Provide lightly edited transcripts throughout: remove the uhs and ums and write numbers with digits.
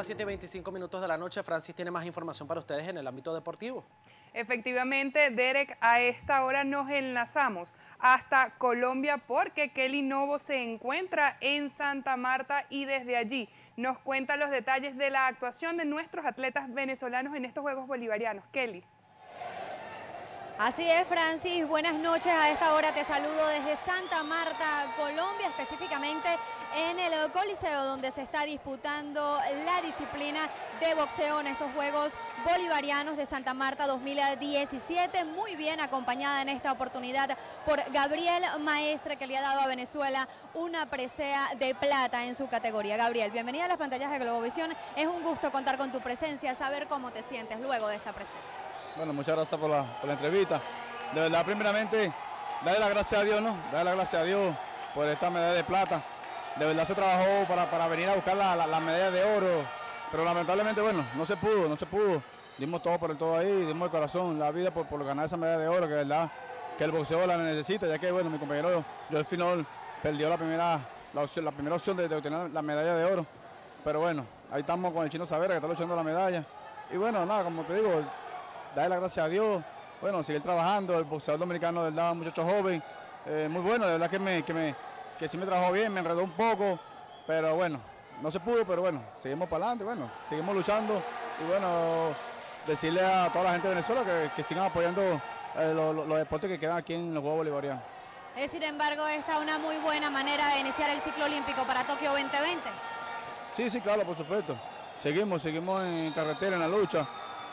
las 7:25 de la noche. Francis tiene más información para ustedes en el ámbito deportivo. Efectivamente, Derek, a esta hora nos enlazamos hasta Colombia porque Kelly Novo se encuentra en Santa Marta y desde allí nos cuenta los detalles de la actuación de nuestros atletas venezolanos en estos Juegos Bolivarianos. Kelly. Así es, Francis, buenas noches. A esta hora te saludo desde Santa Marta, Colombia, específicamente en el Coliseo, donde se está disputando la disciplina de boxeo en estos Juegos Bolivarianos de Santa Marta 2017. Muy bien acompañada en esta oportunidad por Gabriel Maestre, que le ha dado a Venezuela una presea de plata en su categoría. Gabriel, bienvenida a las pantallas de Globovisión. Es un gusto contar con tu presencia, saber cómo te sientes luego de esta presea. Bueno, muchas gracias por la entrevista. De verdad, primeramente, darle las gracias a Dios, ¿no? Darle las gracias a Dios por esta medalla de plata. De verdad se trabajó para venir a buscar la medalla de oro, pero lamentablemente, bueno, no se pudo. Dimos todo por el todo ahí, dimos el corazón, la vida por ganar esa medalla de oro, que de verdad que el boxeo la necesita, ya que, bueno, mi compañero Joel Finol perdió la primera opción de obtener la medalla de oro. Pero bueno, ahí estamos con el Chino Savera, que está luchando la medalla. Y bueno, nada, como te digo, darle las gracias a Dios, bueno, seguir trabajando. El boxeador dominicano, de verdad, muchacho joven, muy bueno, de verdad que sí me trabajó bien, me enredó un poco, pero bueno, no se pudo, pero bueno, seguimos para adelante, bueno, seguimos luchando, y bueno, decirle a toda la gente de Venezuela que sigan apoyando los deportes que quedan aquí en los Juegos Bolivarianos. Es, sin embargo, esta una muy buena manera de iniciar el ciclo olímpico para Tokio 2020. Sí, sí, claro, por supuesto, seguimos en carretera, en la lucha.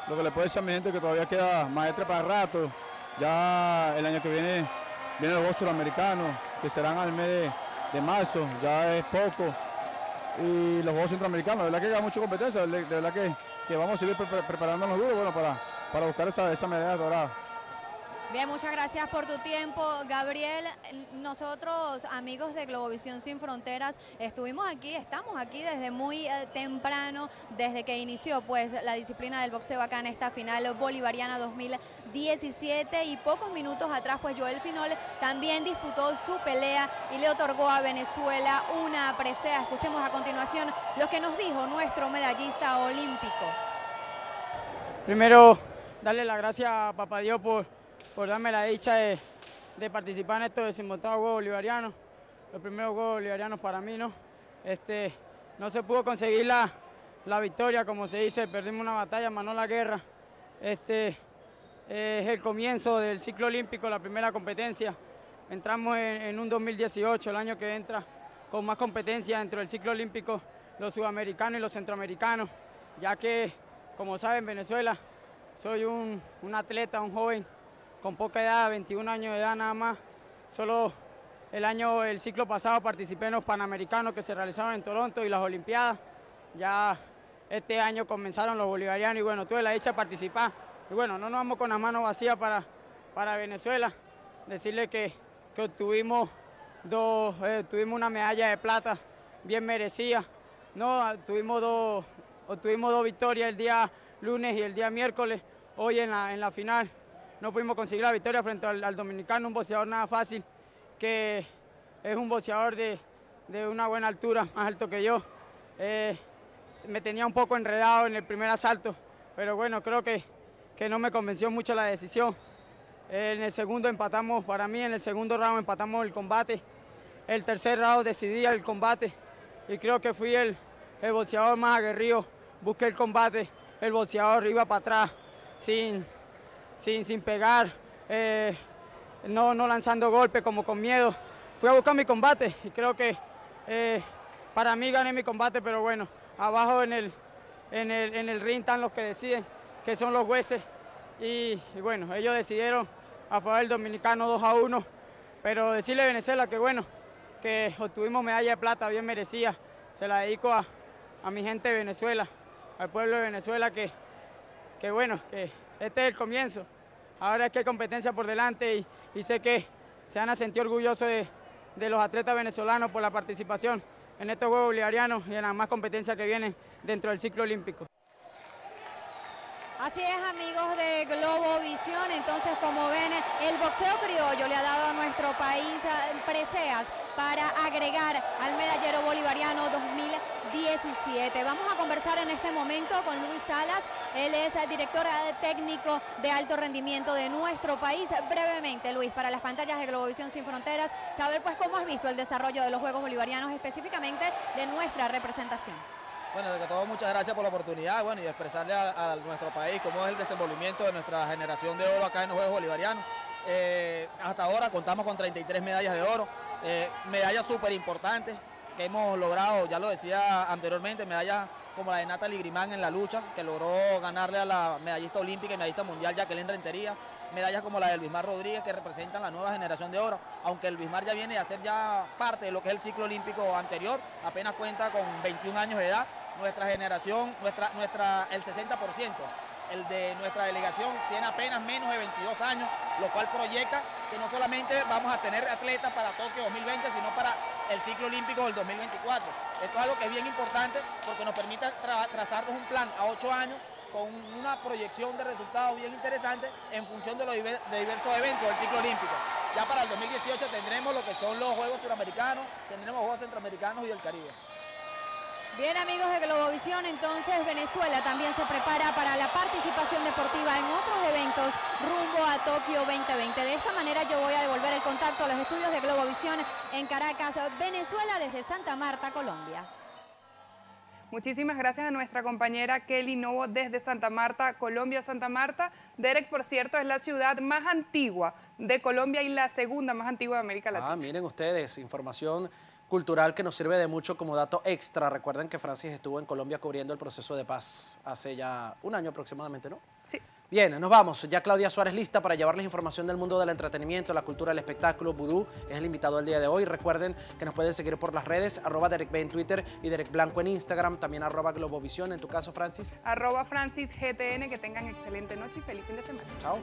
Lo que le puedo decir a mi gente es que todavía queda Maestre para rato. Ya el año que viene vienen los Juegos Suramericanos, que serán al mes de marzo, ya es poco. Y los Juegos Centroamericanos, de verdad que queda mucha competencia, de verdad que vamos a seguir preparándonos duro, bueno, para buscar esa medalla dorada. Bien, muchas gracias por tu tiempo, Gabriel. Nosotros, amigos de Globovisión Sin Fronteras, estamos aquí desde muy temprano, desde que inició pues la disciplina del boxeo acá en esta final bolivariana 2017, y pocos minutos atrás pues Joel Finol también disputó su pelea y le otorgó a Venezuela una presea. Escuchemos a continuación lo que nos dijo nuestro medallista olímpico. Primero, darle las gracias a Papá Dios por darme la dicha de participar en estos 18avos Juegos Bolivarianos, los primeros Juegos Bolivarianos para mí, ¿no? No se pudo conseguir la victoria, como se dice, perdimos una batalla, más no la guerra. Es el comienzo del ciclo olímpico, la primera competencia. Entramos en un 2018, el año que entra, con más competencia dentro del ciclo olímpico, los sudamericanos y los centroamericanos, ya que, como saben, Venezuela, soy un atleta, un joven, con poca edad, 21 años de edad nada más. Solo el ciclo pasado participé en los Panamericanos que se realizaron en Toronto y las Olimpiadas. Ya este año comenzaron los bolivarianos y bueno, tuve la dicha de participar. Y bueno, no nos vamos con las manos vacías para Venezuela. Decirle que obtuvimos una medalla de plata bien merecida. No, obtuvimos dos victorias el día lunes y el día miércoles, hoy en la final. No pudimos conseguir la victoria frente al dominicano, un boxeador nada fácil, que es un boxeador de una buena altura, más alto que yo. Me tenía un poco enredado en el primer asalto, pero bueno, creo que no me convenció mucho la decisión. En el segundo empatamos, para mí en el segundo round empatamos el combate. El tercer round decidía el combate y creo que fui el boxeador más aguerrido. Busqué el combate, el boxeador iba para atrás sin pegar, no lanzando golpes, como con miedo. Fui a buscar mi combate y creo que para mí gané mi combate, pero bueno, abajo en el ring están los que deciden, que son los jueces. Y bueno, ellos decidieron a favor del dominicano 2-1, pero decirle a Venezuela que bueno, que obtuvimos medalla de plata bien merecida. Se la dedico a mi gente de Venezuela, al pueblo de Venezuela, que bueno, que este es el comienzo. Ahora es que hay competencia por delante y sé que se van a sentir orgullosos de los atletas venezolanos por la participación en estos Juegos Bolivarianos y en las más competencias que vienen dentro del ciclo olímpico. Así es, amigos de Globovisión. Entonces, como ven, el boxeo criollo le ha dado a nuestro país preseas para agregar al medallero bolivariano 2017. Vamos a conversar en este momento con Luis Salas. Él es el director técnico de alto rendimiento de nuestro país. Brevemente, Luis, para las pantallas de Globovisión Sin Fronteras, saber pues cómo has visto el desarrollo de los Juegos Bolivarianos, específicamente de nuestra representación. Bueno, de todo, muchas gracias por la oportunidad, bueno, y expresarle a nuestro país cómo es el desenvolvimiento de nuestra generación de oro acá en los Juegos Bolivarianos. Hasta ahora contamos con 33 medallas de oro, medallas súper importantes que hemos logrado, ya lo decía anteriormente, medallas como la de Natalie Grimán en la lucha, que logró ganarle a la medallista olímpica y medallista mundial Jacqueline Rentería, medallas como la de Elvismar Rodríguez, que representan la nueva generación de oro, aunque Elvismar ya viene a ser ya parte de lo que es el ciclo olímpico anterior, apenas cuenta con 21 años de edad. Nuestra generación, el 60%, el de nuestra delegación, tiene apenas menos de 22 años, lo cual proyecta que no solamente vamos a tener atletas para Tokio 2020, sino para el ciclo olímpico del 2024. Esto es algo que es bien importante porque nos permite trazarnos un plan a 8 años con una proyección de resultados bien interesante en función de los diversos eventos del ciclo olímpico. Ya para el 2018 tendremos lo que son los Juegos Suramericanos, tendremos Juegos Centroamericanos y del Caribe. Bien, amigos de Globovisión, entonces Venezuela también se prepara para la participación deportiva en otros eventos rumbo a Tokio 2020. De esta manera yo voy a devolver el contacto a los estudios de Globovisión en Caracas, Venezuela, desde Santa Marta, Colombia. Muchísimas gracias a nuestra compañera Kelly Novo desde Santa Marta, Colombia. Santa Marta, Derek, por cierto, es la ciudad más antigua de Colombia y la segunda más antigua de América Latina. Ah, miren ustedes, información cultural que nos sirve de mucho como dato extra. Recuerden que Francis estuvo en Colombia cubriendo el proceso de paz hace ya un año aproximadamente, ¿no? Sí. Bien, nos vamos. Ya Claudia Suárez lista para llevarles información del mundo del entretenimiento, la cultura, el espectáculo. Vudú es el invitado del día de hoy. Recuerden que nos pueden seguir por las redes, @DerekB en Twitter y Derek Blanco en Instagram, también @Globovisión. En tu caso, Francis. @FrancisGTN. Que tengan excelente noche y feliz fin de semana. Chao.